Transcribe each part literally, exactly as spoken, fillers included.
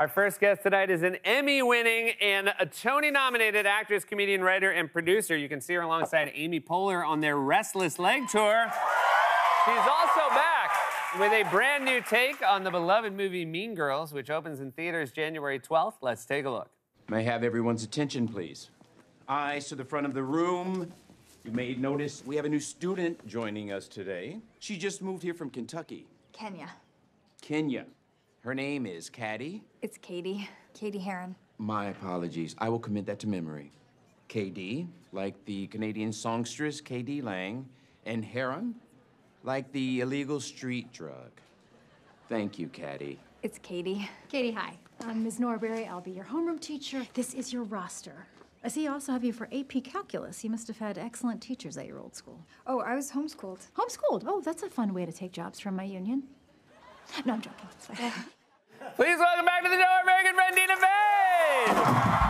Our first guest tonight is an Emmy-winning and a Tony-nominated actress, comedian, writer, and producer. You can see her alongside Amy Poehler on their Restless Leg Tour. She's also back with a brand new take on the beloved movie Mean Girls, which opens in theaters January twelfth. Let's take a look. May I have everyone's attention, please? Eyes to the front of the room. You may notice we have a new student joining us today. She just moved here from Kentucky. Kenya. Kenya. Her name is Caddy. It's Katie. Katie Heron. My apologies. I will commit that to memory. K D, like the Canadian songstress K D Lang, and Heron, like the illegal street drug. Thank you, Caddy. It's Katie. Katie, hi. I'm Miz Norberry. I'll be your homeroom teacher. This is your roster. I see you also have you for A P Calculus. You must have had excellent teachers at your old school. Oh, I was homeschooled. Homeschooled? Oh, that's a fun way to take jobs from my union. No, I'm joking. It's fine. Please welcome back to the show our American friend, Tina Fey!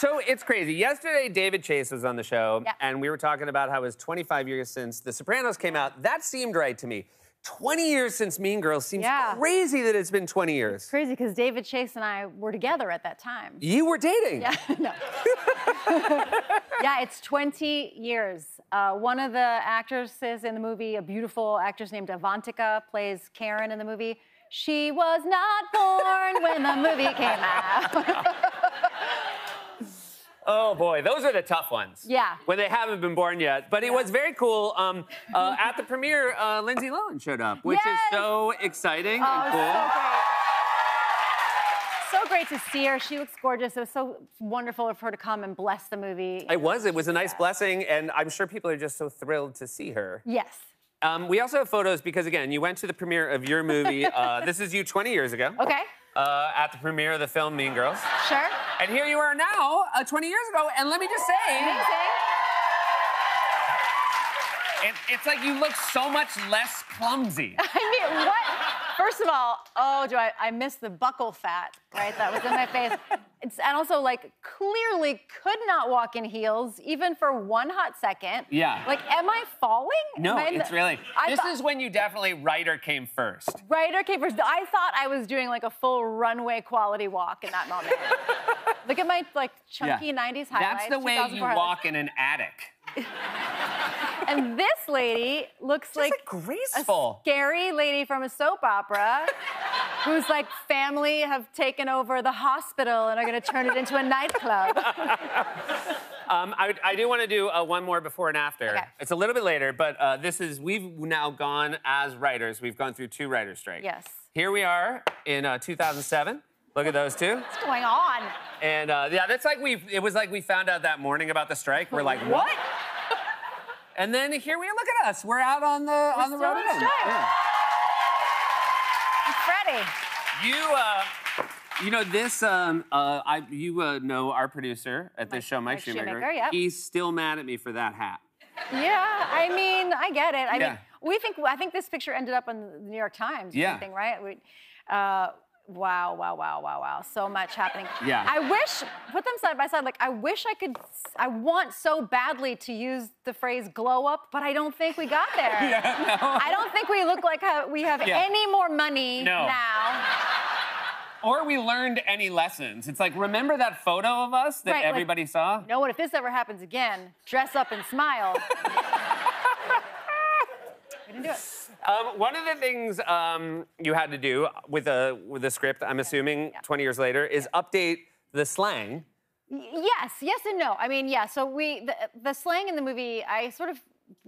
So it's crazy. Yesterday, David Chase was on the show, yeah. and we were talking about how it was twenty-five years since The Sopranos came out. That seemed right to me. twenty years since Mean Girls seems yeah. crazy that it's been twenty years. It's crazy, because David Chase and I were together at that time. You were dating? Yeah, no. Yeah, it's twenty years. Uh, one of the actresses in the movie, a beautiful actress named Avantika, plays Karen in the movie. She was not born when the movie came out. Oh, boy, those are the tough ones. Yeah. When they haven't been born yet. But it yeah. was very cool. Um, uh, at the premiere, uh, Lindsay Lohan showed up, which yes! is so exciting oh, and cool. So great. So great to see her. She looks gorgeous. It was so wonderful for her to come and bless the movie. It was. It was a nice yeah. blessing, and I'm sure people are just so thrilled to see her. Yes. Um, we also have photos because, again, you went to the premiere of your movie. uh, this is you twenty years ago. Okay. Uh, at the premiere of the film Mean Girls. Sure. And here you are now, uh, twenty years ago, and let me just say... Amazing. It, it's like you look so much less clumsy. I mean, what? First of all, oh, do I... I missed the buckle fat, right? That was in my face. It's, and also, like, clearly could not walk in heels, even for one hot second. Yeah. Like, am I falling? No, I it's really... I this is when you definitely... Writer came first. Writer came first. I thought I was doing, like, a full runway-quality walk in that moment. Look at my, like, chunky yeah. nineties highlights. That's the way you highlights. walk in an attic. And this lady looks like, like graceful. a scary lady from a soap opera whose, like, family have taken over the hospital and are going to turn it into a nightclub. um, I, I do want to do uh, one more before and after. Okay. It's a little bit later, but uh, this is... We've now gone as writers. We've gone through two writer strikes. Yes. Here we are in uh, two thousand seven. Look at those two. What's going on? And, uh, yeah, that's like we... It was like we found out that morning about the strike. We're like, what? And then here we are. Look at us. We're out on the We're on the road again. Yeah. Freddie, you uh, you know this. Um, uh, I you uh, know our producer at this Mike, show, Mike, Mike Shoemaker. Shoemaker yep. He's still mad at me for that hat. Yeah, I mean, I get it. I yeah. mean, we think I think this picture ended up on the New York Times. Or yeah. something, right? We, uh, Wow, wow, wow, wow, wow. So much happening. Yeah. I wish, put them side by side, like, I wish I could, I want so badly to use the phrase glow up, but I don't think we got there. Yeah, no. I don't think we look like we have yeah. any more money no. now. Or we learned any lessons. It's like, remember that photo of us that right, everybody like, saw? You know what, if this ever happens again, dress up and smile. We didn't do it. Um, one of the things um, you had to do with a with a script, I'm assuming, yeah. twenty years later, is yeah. update the slang. Yes, yes and no. I mean, yeah. So we the, the slang in the movie, I sort of,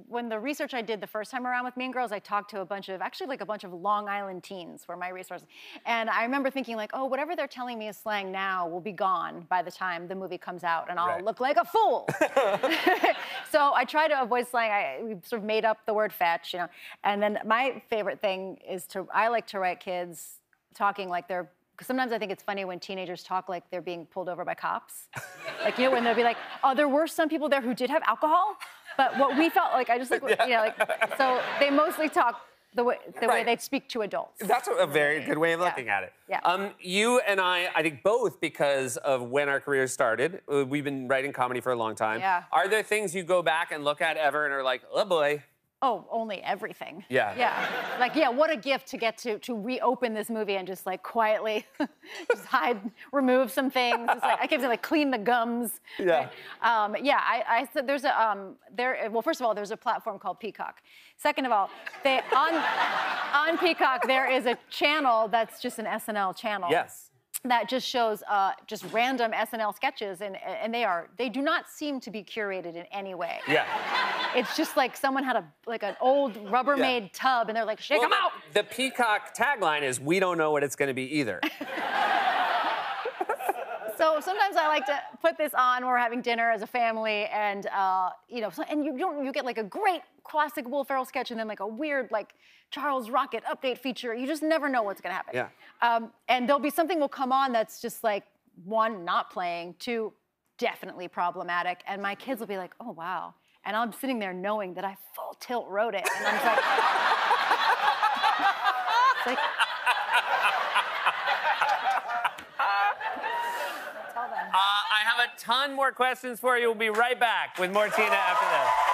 when the research I did the first time around with Mean Girls, I talked to a bunch of, actually like a bunch of Long Island teens were my resources. And I remember thinking like, oh, whatever they're telling me is slang now will be gone by the time the movie comes out and I'll right. look like a fool. So I tried to avoid slang. I we sort of made up the word fetch, you know. And then my favorite thing is to, I like to write kids talking like they're, sometimes I think it's funny when teenagers talk like they're being pulled over by cops. Like, you know, when they'll be like, oh, there were some people there who did have alcohol. But what we felt like, I just like, yeah. you know, like, so they mostly talk the way, the right. way they speak to adults. That's a very good way of looking yeah. at it. Yeah. Um, you and I, I think both because of when our careers started, we've been writing comedy for a long time. Yeah. Are there things you go back and look at ever and are like, oh boy? Oh, only everything. Yeah. Yeah. Like, yeah, what a gift to get to to reopen this movie and just, like, quietly just hide, remove some things. It's like, I keep saying, like, clean the gums. Yeah. Right? Um, yeah, I, I said there's a, um, there, well, first of all, there's a platform called Peacock. Second of all, they, on, on Peacock, there is a channel that's just an S N L channel. Yes. That just shows uh, just random S N L sketches, and and they are they do not seem to be curated in any way. Yeah, it's just like someone had a like an old Rubbermaid yeah. tub, and they're like, shake well, them out. The Peacock tagline is, "We don't know what it's going to be either." So sometimes I like to put this on when we're having dinner as a family, and uh, you know, and you don't you get like a great classic Will Ferrell sketch, and then like a weird like Charles Rocket update feature. You just never know what's gonna happen. Yeah. Um, and there'll be something will come on that's just like one, not playing, two, definitely problematic, and my kids will be like, oh wow, and I'm sitting there knowing that I full tilt wrote it, and I'm just like, it's like tell them. Uh, I have a ton more questions for you. We'll be right back with more Tina after this.